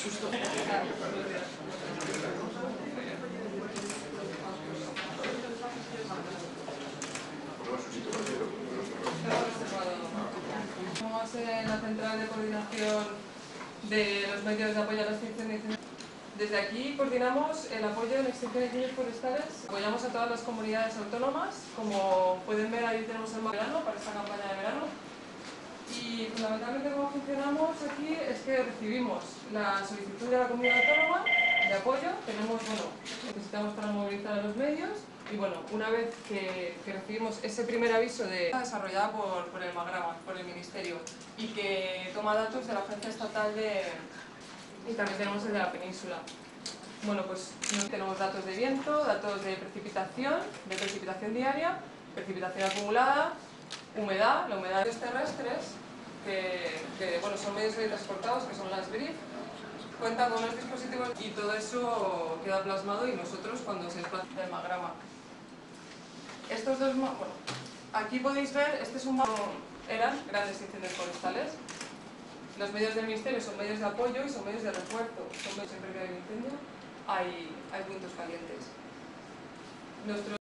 Estamos en la central de coordinación de los medios de apoyo a la extinción de incendios. Desde aquí coordinamos el apoyo en extinción de incendios forestales. Apoyamos a todas las comunidades autónomas. Como pueden ver, ahí tenemos el verano para esta campaña de verano. Y fundamentalmente como funcionamos aquí es que recibimos la solicitud de la comunidad autónoma de apoyo, tenemos, bueno, necesitamos para movilizar a los medios y bueno, una vez que recibimos ese primer aviso desarrollada por el MAGRAMA, por el Ministerio, y que toma datos de la Agencia Estatal y también tenemos el de la península. Bueno, pues tenemos datos de viento, datos de precipitación diaria, precipitación acumulada, humedad, la humedad de los terrestres, bueno, son medios transportados, que son las BRIF, cuentan con unos dispositivos y todo eso queda plasmado y nosotros cuando se desplaza el MAGRAMA. Estos dos, bueno, aquí podéis ver, este es un mapa, eran grandes incendios forestales. Los medios del Ministerio son medios de apoyo y son medios de refuerzo, son medios siempre que hay un incendio, hay puntos calientes.